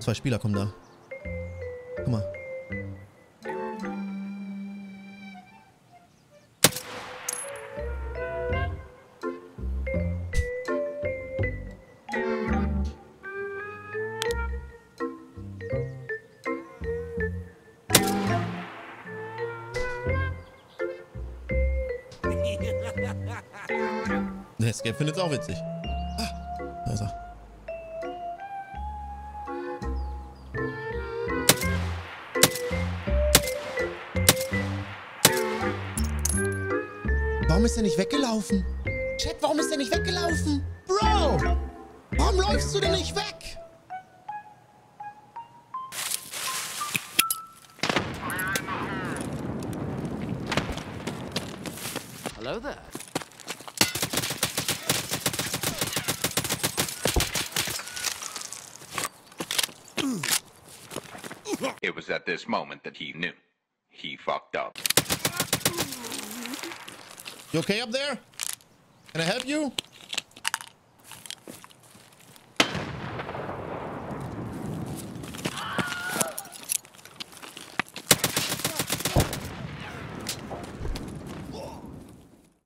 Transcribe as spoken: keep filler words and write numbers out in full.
Zwei Spieler kommen da. Guck mal. Der Escape findet es auch witzig. Ah, da ist er. Warum ist er nicht weggelaufen? Chat, warum ist er nicht weggelaufen? Bro! Warum läufst du denn nicht weg? Hello there. It was at this moment that he knew. He fucked up. You okay up there? Can I help you?